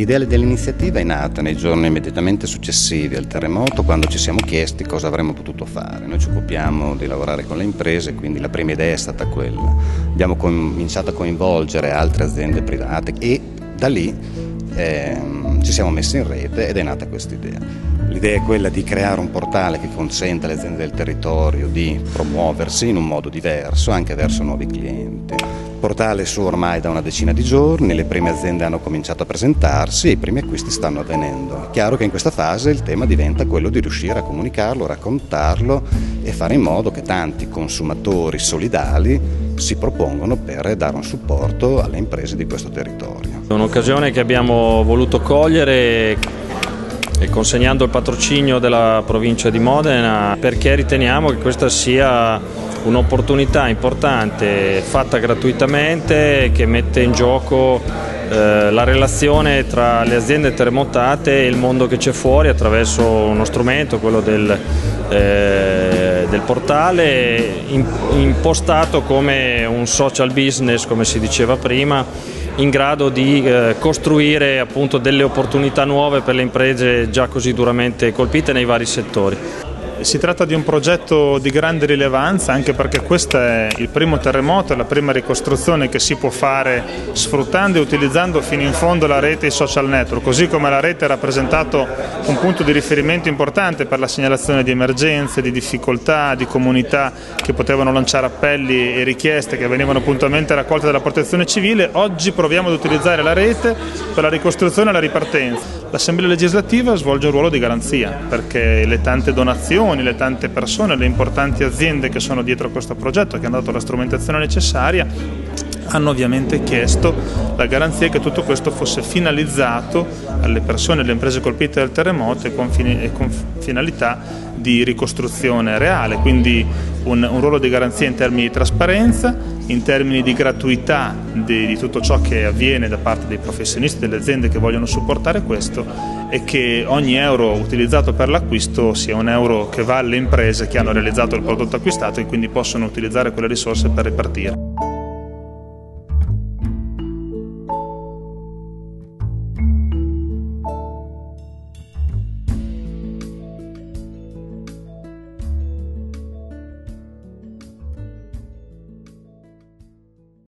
L'idea dell'iniziativa è nata nei giorni immediatamente successivi al terremoto, quando ci siamo chiesti cosa avremmo potuto fare. Noi ci occupiamo di lavorare con le imprese, quindi la prima idea è stata quella. Abbiamo cominciato a coinvolgere altre aziende private e da lì ci siamo messi in rete ed è nata questa idea. L'idea è quella di creare un portale che consenta alle aziende del territorio di promuoversi in un modo diverso anche verso nuovi clienti. Il portale è su ormai da una decina di giorni, le prime aziende hanno cominciato a presentarsi e i primi acquisti stanno avvenendo. È chiaro che in questa fase il tema diventa quello di riuscire a comunicarlo, raccontarlo e fare in modo che tanti consumatori solidali si propongano per dare un supporto alle imprese di questo territorio. È un'occasione che abbiamo voluto cogliere e consegnando il patrocinio della provincia di Modena, perché riteniamo che questa sia un'opportunità importante, fatta gratuitamente, che mette in gioco la relazione tra le aziende terremotate e il mondo che c'è fuori attraverso uno strumento, quello del portale, impostato come un social business, come si diceva prima, in grado di costruire appunto delle opportunità nuove per le imprese già così duramente colpite nei vari settori. Si tratta di un progetto di grande rilevanza, anche perché questo è il primo terremoto, la prima ricostruzione che si può fare sfruttando e utilizzando fino in fondo la rete e i social network, così come la rete ha rappresentato un punto di riferimento importante per la segnalazione di emergenze, di difficoltà, di comunità che potevano lanciare appelli e richieste che venivano puntualmente raccolte dalla protezione civile. Oggi proviamo ad utilizzare la rete per la ricostruzione e la ripartenza. L'Assemblea legislativa svolge un ruolo di garanzia, perché le tante donazioni, le tante persone, le importanti aziende che sono dietro a questo progetto, che hanno dato la strumentazione necessaria, hanno ovviamente chiesto la garanzia che tutto questo fosse finalizzato alle persone e alle imprese colpite dal terremoto e con finalità di ricostruzione reale, quindi un ruolo di garanzia in termini di trasparenza, in termini di gratuità di tutto ciò che avviene da parte dei professionisti, delle aziende che vogliono supportare questo, e che ogni euro utilizzato per l'acquisto sia un euro che va alle imprese che hanno realizzato il prodotto acquistato e quindi possono utilizzare quelle risorse per ripartire.